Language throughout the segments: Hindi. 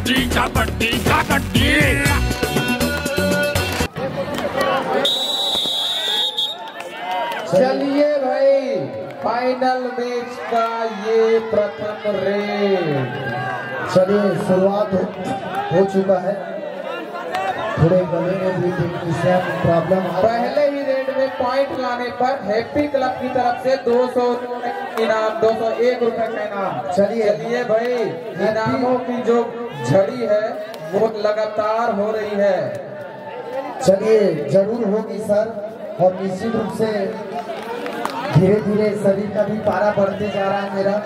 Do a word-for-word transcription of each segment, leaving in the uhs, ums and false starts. कबड्डी कबड्डी कबड्डी। चलिए भाई, फाइनल मैच का ये प्रथम रेड। चलिए शुरुआत हो, हो चुका है। थोड़े गले में भी प्रॉब्लम आ रहा है। पहले ही रेड में पॉइंट लाने पर हैप्पी क्लब की तरफ से दो सौ इनाम दो सौ एक रुपए का इनाम। चलिए चलिए भाई, इनामों की जो झड़ी है वो लगातार हो रही है। चलिए जरूर होगी सर, और निश्चित रूप से धीरे धीरे शरीर का भी पारा बढ़ते जा रहा है मेरा।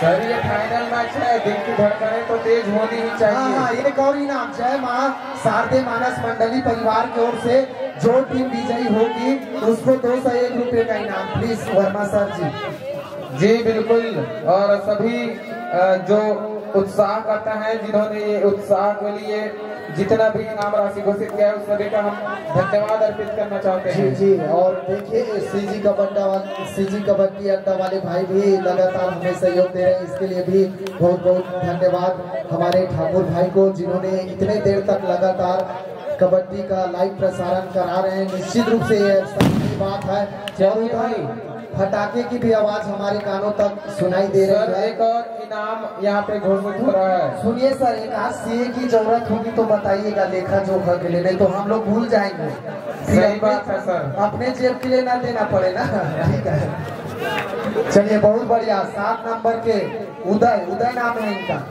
सर ये फाइनल मैच है, दिल की धड़कनें तो तेज होनी ही चाहिए। हाँ, एक और इनाम जय मां शारदे मानस मंडली परिवार की ओर से जो टीम विजयी होगी उसको दो सौ एक रुपए का इनाम। Please Verma sir ji. जी बिल्कुल, और सभी जो उत्साह करता है, जिन्होंने ये उत्साह के लिए जितना भी इनाम राशि घोषित किया है उस सभी का हम धन्यवाद अर्पित करना चाहते हैं। जी जी, और देखिए सीजी कबड्डा सीजी कबड्डी अड्डा वाले भाई भी लगातार हमें सहयोग दे रहे हैं, इसके लिए भी बहुत बहुत धन्यवाद हमारे ठाकुर भाई को, जिन्होंने इतने देर तक लगातार कबड्डी का लाइव प्रसारण करा रहे हैं। निश्चित रूप से ये अच्छी बात है। जरूर भाई, फटाके की भी आवाज हमारे कानों तक सुनाई दे रही है। एक और इनाम यहाँ पे घोषित हो रहा है। सुनिए सर, एक आज सीए की जरूरत होगी तो बताइएगा लेखा जोखा के लिए, नहीं तो हम लोग भूल जाएंगे। सही बात है सर, अपने जेब के लिए ना देना पड़े ना। ठीक है, चलिए बहुत बढ़िया। सात नंबर के उदय, उदय नाम है इनका।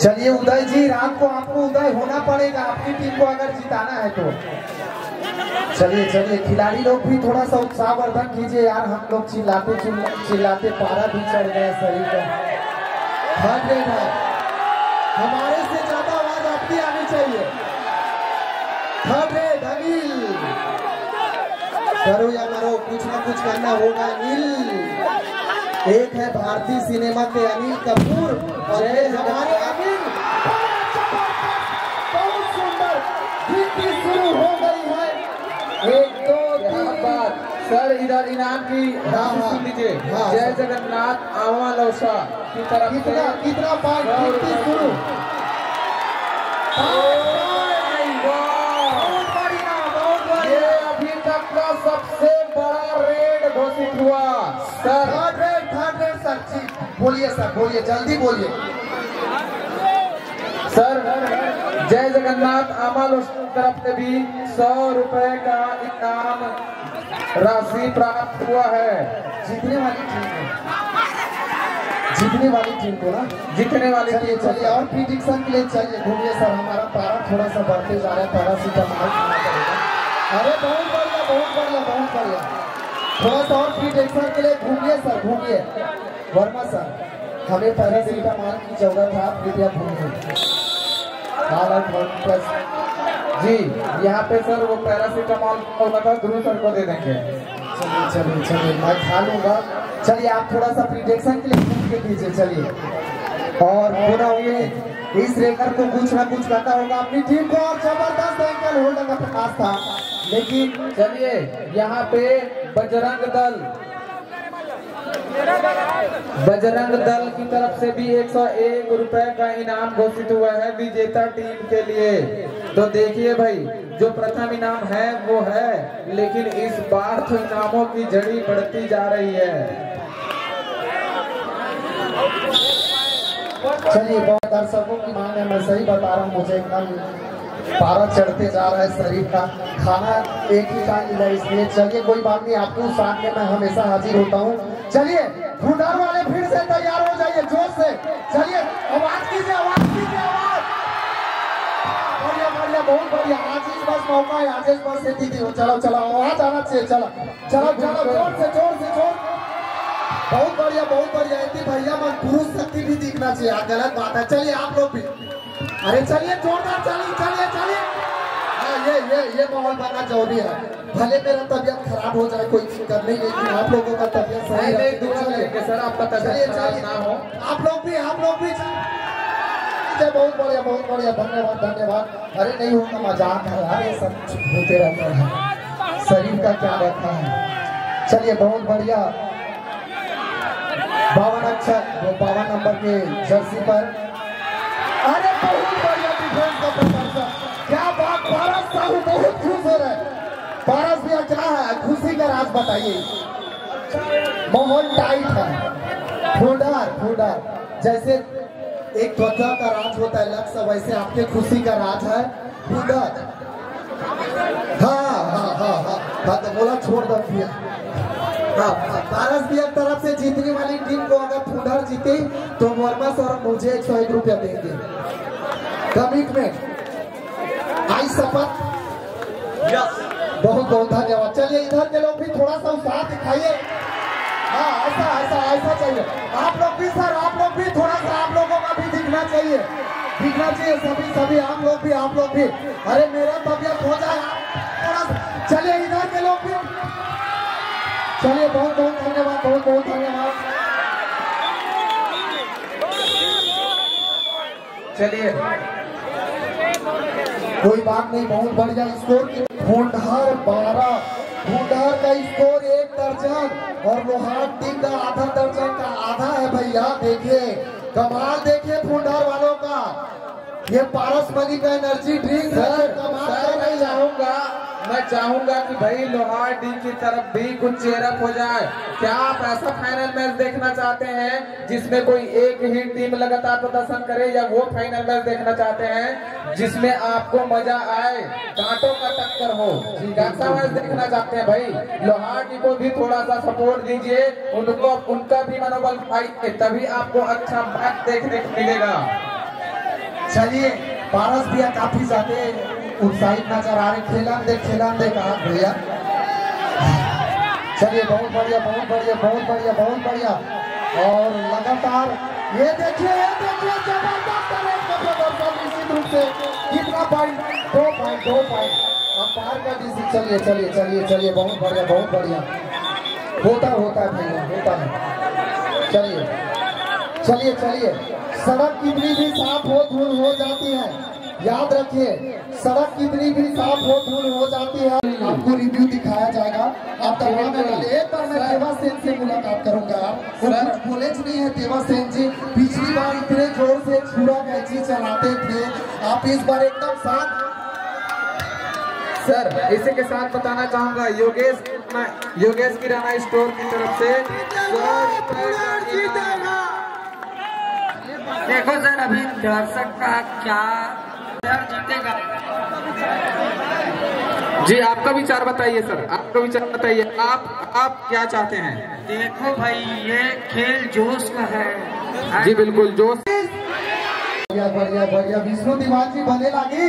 चलिए उदय जी, रात को आपको उदय होना पड़ेगा आपकी टीम को अगर जिताना है तो। चलिए चलिए खिलाड़ी लोग भी थोड़ा सा उत्साहवर्धन कीजिए यार, हम लोग चिल्लाते चिल्लाते पारा भी चढ़ गया शरीर का। हंड्रेड है, हमारे से ज्यादा आवाज आपकी आनी चाहिए। हंड्रेड अनिल, करो या मरो, कुछ ना कुछ करना होगा अनिल। एक है भारतीय सिनेमा के अनिल कपूर और हमारे अनिल। बहुत सुंदर शुरू हो गई है। एक दो तीन बात सर, इधर इनाम की राम सुन लीजिए। जय जगन्नाथ आवा लौसा की तरफ कितना कितना पार्ट गिनती शुरू। ये अभी तक का सबसे बड़ा रेड घोषित हुआ sir. Third raid, third raid sir ji, बोलिए सर बोलिए, जल्दी बोलिए सर। जय जगन्नाथ आमाल तरफ से भी सौ रुपए का इनाम राशि प्राप्त हुआ है। जीतने वाली टीम को, जीतने वाली टीम को ना, जीतने वाली टीम। चलिए और प्रिडिक्शन के लिए चलिए घूमिए सर, हमारा पारा थोड़ा सा बढ़ते जा रहा है। पारा सीधा मार, अरे बहुत बढ़िया बहुत बढ़िया बहुत बढ़िया। थोड़ा सा और प्रिडिक्शन के लिए घूमिए सर, घूमिए वर्मा सर। हमें पहले सीधा मार की जरूरत है, आप कृपया घूमिए। जी यहाँ पे सर वो पैरासिटामॉल ध्रुव सर को दे देंगे। चलिए चलिए चलिए मैं खा लूंगा। चलिए आप थोड़ा सा प्रिडिक्शन के लिए घूम के दीजिए। चलिए, और पूरा हुए इस रेकर को कुछ ना कुछ करना होगा अपनी टीम को, और जबरदस्त एंकल होल्डर का प्रकाश था लेकिन। चलिए यहाँ पे बजरंग दल, बजरंग दल की तरफ से भी एक सौ एक रुपए का इनाम घोषित हुआ है विजेता टीम के लिए। तो देखिए भाई, जो प्रथम इनाम है वो है, लेकिन इस बार तो इनामों की झड़ी बढ़ती जा रही है। चलिए, बहुत दर्शकों की मांग है, मैं सही बता रहा हूँ, मुझे कल पारा चढ़ते जा रहा है शरीर का। खाना एक ही टाइम मिला इसलिए। चलिए कोई बात नहीं, आपको साथ में मैं हमेशा हाजिर होता हूँ। चलिए फुंडहर वाले फिर से तैयार हो जाइए जोर से। चलिए आवाज कीजिए, आवाज कीजिए, आवाज। बढ़िया बढ़िया बहुत बढ़िया। आज इस बस मौका है, आज इस बस से दीदी हो। चलो चलो आवाज आना चाहिए। चलो चलो चलो जोर से जोर से जोर। बहुत बढ़िया बहुत बढ़िया। इतनी भैया मन पुरुष शक्ति भी दिखना चाहिए, गलत बात है। चलिए आप लोग भी, अरे चलिए जोरदार, चलिए चलिए चलिए। हाँ, ये ये ये माहौल बनना जरूरी है। भले मेरा तबियत खराब हो जाए, कोई दिक्कत नहीं, लेकिन आप लोगों का तबियत सही रहे। चलिए सर, आपका तबियत खराब ना हो। आप लोग भी, आप लोग भी। बहुत बढ़िया बहुत बढ़िया, धन्यवाद धन्यवाद। अरे नहीं होगा, मजाक है, अरे सब होते रहता है, शरीर का क्या रहता है। चलिए बहुत बढ़िया। बावन रक्षक जो बावन नंबर के जर्सी पर, अरे बहुत बढ़िया डिफेंस का प्रदर्शन, क्या बात, पारस साहू बहुत खुश हो रहे हैं। पारस भैया क्या है खुशी का राज बताइए, माहौल टाइट है। फुंडहर फुंडहर जैसे एक त्वचा का राज होता है लक्ष्य, वैसे आपके खुशी का राज है फुंडहर। हाँ हाँ हाँ हाँ हाँ तो बोला छोड़ दो भैया। भारत की तरफ से जीतने वाली टीम को अगर फुंडहर जीती तो वर्मा सर मुझे एक सौ एक रुपया देंगे, कमिटमेंट आई शपथ। बहुत बहुत धन्यवाद। चलिए इधर के लोग भी थोड़ा सा उत्साह दिखाइए। हाँ ऐसा ऐसा ऐसा चाहिए, आप लोग भी सर, आप लोग भी थोड़ा सा, आप लोगों का भी दिखना चाहिए, दिखना चाहिए सभी सभी, आप लोग भी आप लोग भी अरे मेरा तबियत हो जाए थोड़ा सा। चलिए इधर के लोग भी, चलिए बहुत बहुत धन्यवाद, बहुत बहुत धन्यवाद। चलिए कोई बात नहीं, बहुत बढ़िया स्कोर। फुंडहर बारह, फुंडहर का स्कोर एक दर्जन और लोहारडीही का आधा दर्जन का आधा है भैया। देखिए कमाल, देखिए फुंडहर वालों का, ये पारसमणि का एनर्जी ड्रिंक है। कमाल नहीं जाऊंगा, मैं चाहूंगा कि भाई लोहारडीही की तरफ भी कुछ चेयरअप हो जाए। क्या आप ऐसा फाइनल मैच देखना चाहते हैं जिसमें कोई एक ही टीम लगातार प्रदर्शन करे, या वो फाइनल मैच देखना चाहते हैं जिसमें आपको मजा आए, कांटों का टक्कर हो? कैसा मैच देखना चाहते हैं भाई? लोहारडीही को भी थोड़ा सा सपोर्ट दीजिए, उनको उनका भी मनोबल पाइए, तभी आपको अच्छा मैच देखने मिलेगा। चलिए पारस भैया काफी ज्यादा उत्साहित नजर आ रहे, खेला दे खेला दे कहा भैया। चलिए बहुत बढ़िया बहुत बढ़िया बहुत बढ़िया बहुत बढ़िया। और लगातार ये देखिए ये देखिए जबरदस्त रूप से कितना पॉइंट, दो पॉइंट दो पॉइंट अंपायर का डिसीजन। चलिए चलिए चलिए चलिए बहुत बढ़िया बहुत बढ़िया, होता होता है भैया होता है। चलिए चलिए चलिए सड़क कितनी भी साफ हो धूल हो जाती है, याद रखिए सड़क कितनी भी साफ हो धूल हो जाती है। आपको रिव्यू दिखाया जाएगा, आप एक बार मैं देवा सेन से मुलाकात करूंगा। आप कॉलेज नहीं है देवा सेन जी, पिछली बार इतने जोर से छुरा कैची चलाते थे, आप इस बार एकदम साथ। सर इसी के साथ बताना चाहूंगा योगेश योगेश किराना स्टोर की तरफ से। देखो सर अभी दर्शक का क्या जीतेगा, जी आपका विचार बताइए सर, आपका विचार बताइए, आप आप क्या चाहते हैं? देखो भाई ये खेल जोश का है। जी बिल्कुल जोश। बढ़िया बढ़िया बढ़िया। विष्णु दिवाजी बने लागी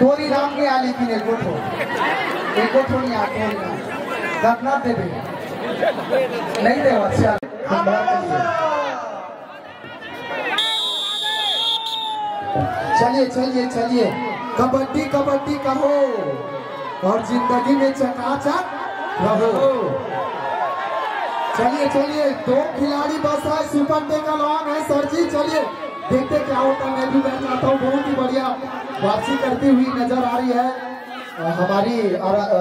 तोरी राम के आले की एको ठो एको ठो नहीं आते घटना दे दे नहीं दे। अच्छा चलिए चलिए चलिए कबड्डी कबड्डी कहो और जिंदगी में चकाचक रहो। चलिए चलिए दो खिलाड़ी बस है, सुपर टेक लॉन्ग है सर जी। चलिए देखते क्या होता है, मैं भी बैठ जाता हूँ। बहुत ही बढ़िया वापसी करती हुई नजर आ रही है हमारी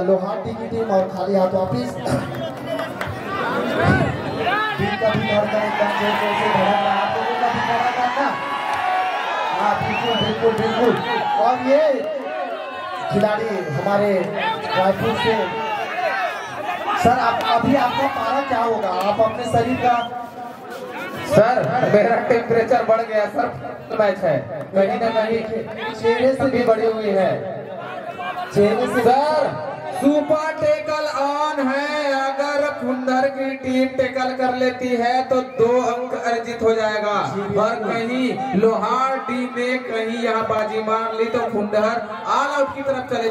लोहारडीही की टीम, और खाली हाथ वापिस बिल्कुल बिल्कुल। और ये खिलाड़ी हमारे रायपुर से सर, आप अभी आपका पारा क्या होगा, आप अपने शरीर का? सर मेरा टेम्परेचर बढ़ गया सर, मैच है कहीं ना कहीं चेहरे से भी बढ़ी हुई है, चेहरे से। सर सुपर टेकल ऑन है, अगर फुंडहर की टीम टेकल कर लेती है तो दो अंक अर्जित हो जाएगा, और कहीं लोहारडीही ने कहीं यहाँ बाजी मार ली तो फुंडहर ऑल आउट की तरफ चले।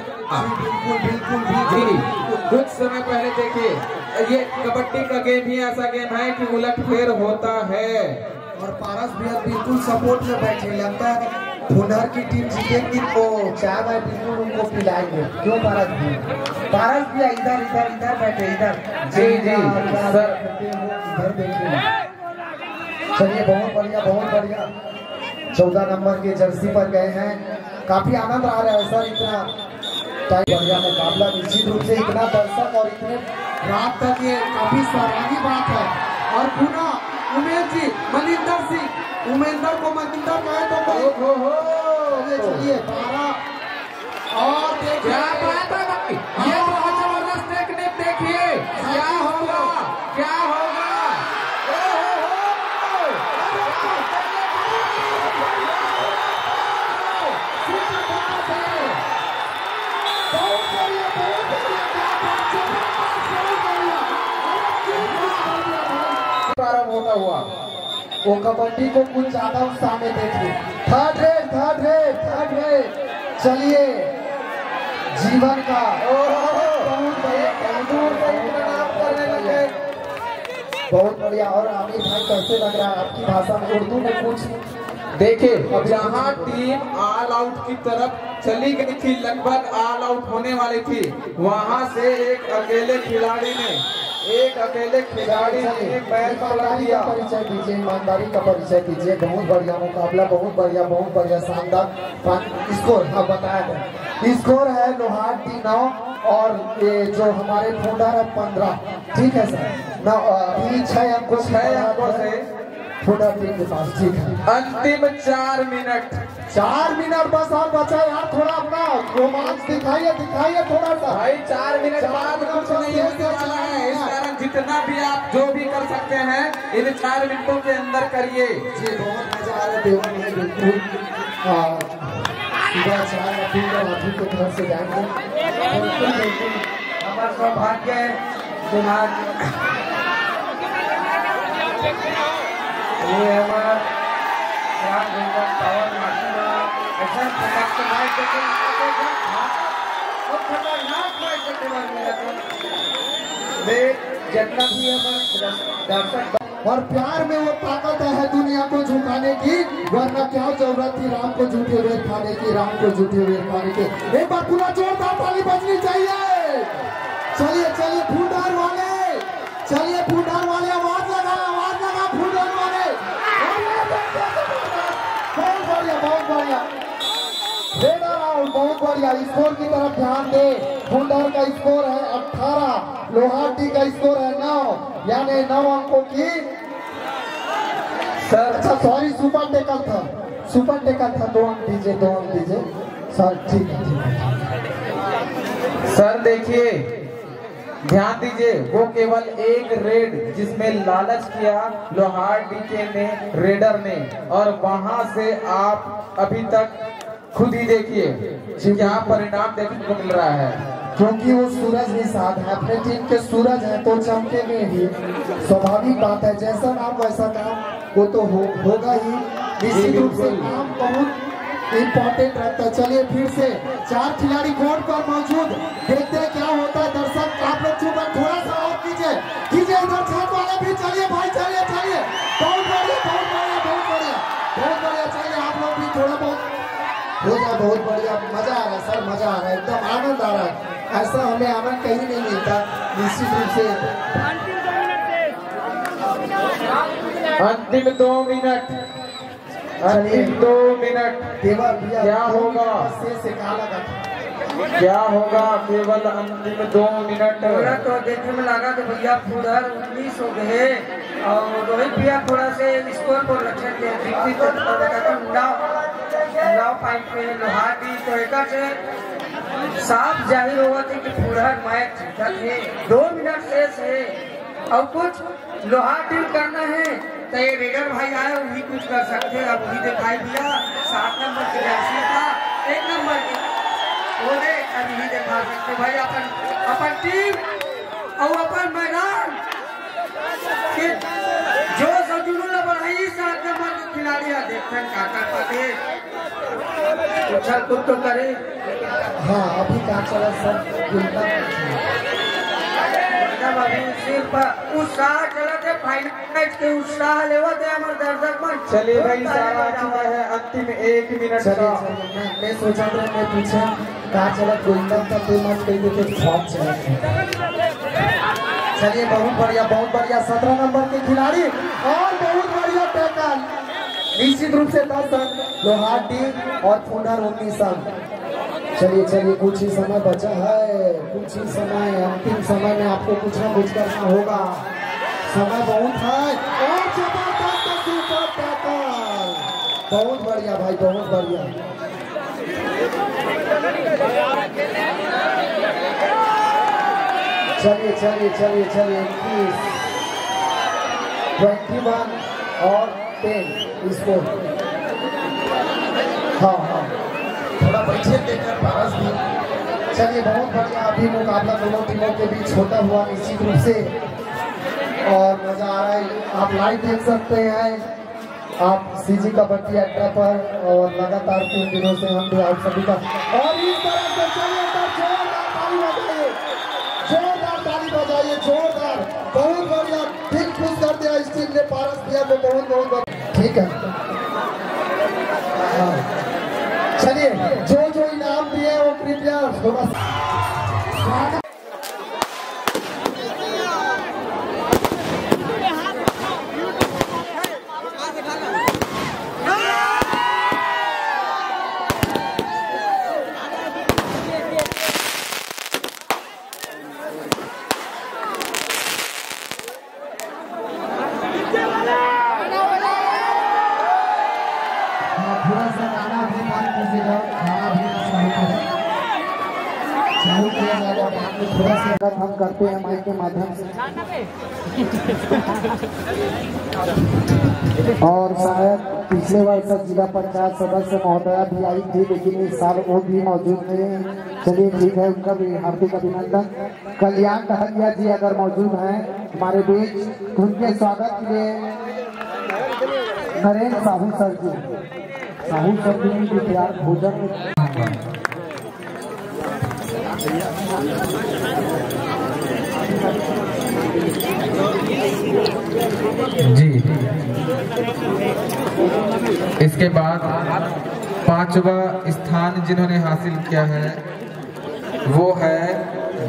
बिल्कुल बिल्कुल बिल्कुल। कुछ समय पहले देखिए ये कबड्डी का गेम ही ऐसा गेम है कि उलटफेर होता है, और पारस भैया बिल्कुल सपोर्ट में बैठे, लगता है फुंडहर की टीम जीतेगी तो चाय भाई बिल्कुल उनको पिलाएंगे। क्यों पारस भैया? पारस भैया इधर इधर इधर बैठे इधर। जी जी सर इधर देखिए। चलिए बहुत बढ़िया बहुत बढ़िया। चौदह नंबर के जर्सी पर गए हैं, काफी आनंद आ रहा है सर। इतना बढ़िया मुकाबला, निश्चित रूप से इतना दर्शक और इतने रात तक, ये काफी सराहनीय बात है। और पुनः उमेश जी, मनिंदर सिंह, उमेंदर को मनिंदर कहे तो हो हो ये चलिए तारा। और देखिए ये बहुत जबरदस्त टेक्निक, देखिए क्या होगा क्या होगा। प्रारंभ होता हुआ वो कबड्डी को कुछ ज्यादा उत्साह में देखिए। Third raid third raid third raid चलिए जीवन का बहुत बढ़िया बहुत बढ़िया। और आमिर भाई कैसे लग रहा है आपकी भाषा में उर्दू में कुछ? देखिए जहाँ टीम ऑल आउट की तरफ चली गई थी, लगभग ऑल आउट होने वाली थी, वहाँ से एक अकेले खिलाड़ी ने एक अकेले खिलाड़ी ने मैच बना दिया। परिचय दीजिए, ईमानदारी का परिचय दीजिए। बहुत बढ़िया मुकाबला, बहुत बढ़िया बहुत बढ़िया शानदार स्कोर। अब बताया गया स्कोर है लोहारडीही नौ और ये जो हमारे फुंडहर है पंद्रह। ठीक है सर, नौ अभी छह अंकों छह अंकों से फुंडहर टीम के पास। ठीक है, अंतिम चार मिनट चार मिनट बस और बचा यार। थोड़ा अपना रोमांच दिखाइए दिखाइए थोड़ा सा भाई। चार मिनट बाद कुछ नहीं होने वाला है, इस कारण जितना भी आप जो भी कर सकते हैं इन चार मिनटों के अंदर करिए। जी बहुत मजा आ रहा है बिल्कुल। सुबह चार अभी के घर से जाएंगे। हमारा सौभाग्य है ये हमारा यहाँ जिनका पावर मार्किंग ऐसा प्रकार से माइक देते हैं और खतरनाक माइक देते हैं। वे जितना भी हमारा दर्शक और प्यार में वो ताकत है दुनिया को झुकाने की, वरना क्या जरूरत थी राम को झूठे हुए खाने की, राम को झूठे हुए खाने की। एक बार पूरा जोरदार ताली बजनी चाहिए। चलिए चलिए फुंडहर वाले, चलिए फुंडहर वाले आवाज लगा आवाज लगा फुंडहर वाले। बहुत बढ़िया बहुत बढ़िया रेडर राउंड, बहुत बढ़िया। स्कोर की तरफ ध्यान दे। फुंडहर का स्कोर है अठारह, लोहारडीही का स्कोर है नौ, यानी नौ अंकों की। सर अच्छा सॉरी सुपर टेकल था, सुपर टेकल था। दो अंक दीजिए दो अंक दीजिए सर। ठीक है सर, देखिए ध्यान दीजिए, वो केवल एक रेड जिसमें लालच किया लोहारडीही ने रेडर ने, और वहां से आप अभी तक खुद ही देखिए यहाँ परिणाम देखने को मिल रहा है। क्योंकि वो सूरज निषाद है अपने टीम के, सूरज है तो चमकेंगे ही, स्वाभाविक बात है। जैसा नाम वैसा काम, वो तो हो, होगा ही। निश्चित रूप से नाम बहुत इम्पोर्टेंट रहता है। चलिए फिर से चार खिलाड़ी कोर्ट पर मौजूद, देखते हैं क्या होता है। दर्शक आप लोग चुप थोड़ा सा और कीजिए कीजिए उधर छत वाले भी। चलिए भाई चलिए चलिए बहुत बढ़िया बहुत बढ़िया बहुत बढ़िया बहुत बढ़िया। चलिए आप लोग भी थोड़ा बहुत हो जाए। बहुत बढ़िया मजा आ रहा है सर, मजा आ रहा है, एकदम आनंद आ रहा है। ऐसा हमें आनंद कहीं नहीं मिलता। निश्चित रूप से अंतिम दो मिनट अंतिम दो मिनट क्या होगा क्या होगा केवल अंतिम दो मिनट। तो देखने में लगा कि भैया फुंडहर उन्नीस हो गए और रोहित भैया थोड़ा से स्कोर को रक्षण पे लोहारडीही तो एक साफ जाहिर हुआ थी कि फुंडहर मैच जीता है। दो मिनट शेष है और कुछ लोहारडीही करना है तो ये रेडर भाई आए वही कुछ कर सकते हैं। अब वही दिखाई दिया सात नंबर की जर्सी था, एक नंबर की बोले अब यही दिखा सकते भाई अपन अपन टीम और अपन मैदान के जो सजुनू ने बढ़ाई। सात नंबर के खिलाड़ी देखते क्या कर पाते, उछल कूद तो करे। हाँ अभी क्या चला सर, अभी सिर्फ उत्साह चलते फाइनल के उत्साह लेवा दे हमारे दर्शक मन। चलिए भाई सारा हुआ है अंतिम एक मिनट का। मैं सोचा था मैं पूछा कहा चला गोविंदा का दो मैच कहीं देते फॉर्म चला। चलिए बहुत बढ़िया बहुत बढ़िया सत्रह नंबर के खिलाड़ी और बहुत बढ़िया टैकल। निश्चित रूप से दर्शक लोहारडीही और फुंडहर उन्नीस अंक। चलिए चलिए कुछ ही समय बचा है, कुछ ही समय अंतिम समय में आपको कुछ ना कुछ करना होगा। समय बहुत है और जबरदस्त सुपर टैकल, बहुत बढ़िया भाई, बहुत बढ़िया। चलिए चलिए चलिए चलिए इक्कीस, इक्कीस और दस इसको, हाँ हाँ थोड़ा पीछे देकर पारस भी। चलिए बहुत बढ़िया, अभी मुकाबला दोनों टीमों के बीच होता हुआ निश्चित रूप से और मजा आ रहा है। आप लाइव देख सकते हैं आप सीजी कबड्डी अड्डा पर, और लगातार तीन दिनों से हम भी आप सभी का और इस तरह से चलिए जोरदार ताली बजाइए, जोरदार ताली बजाइए, जोरदार, बहुत बढ़िया, ठीक खुश कर दिया इस टीम ने पारस किया को, बहुत बहुत बढ़िया, ठीक है। चलिए जो जो इनाम दिए वो कृपया थोड़ा सा हम करते हैं माइक के माध्यम से। और शायद पिछले वर्ष तक जिला पंचायत सदस्य महोदया भी आई थी लेकिन इस साल वो भी मौजूद नहीं। चलिए ठीक है, उनका भी हार्दिक अभिनंदन। कल्याण डहरिया जी अगर मौजूद हैं हमारे बीच, उनके स्वागत के लिए नरेंद्र साहू सर जी, साहू सर जी भी प्यार भोजन। जी इसके बाद पांचवा स्थान जिन्होंने हासिल किया है वो है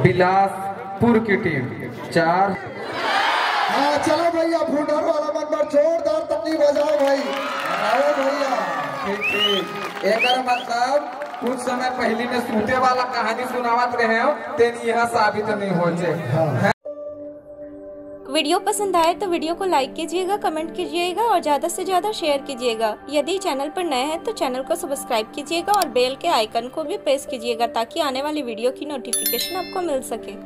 बिलासपुर की टीम चार। हाँ चलो भैया फुंडहर वाला नंबर, जोरदार ताली बजाओ भाई, आओ भैया, ठीक ठीक। एक मतलब कुछ समय पहले में सूते वाला कहानी सुनावत रहे हो तेन यह साबित नहीं हो जाए। वीडियो पसंद आए तो वीडियो को लाइक कीजिएगा, कमेंट कीजिएगा और ज्यादा से ज्यादा शेयर कीजिएगा। यदि चैनल पर नए हैं तो चैनल को सब्सक्राइब कीजिएगा और बेल के आइकन को भी प्रेस कीजिएगा ताकि आने वाली वीडियो की नोटिफिकेशन आपको मिल सके।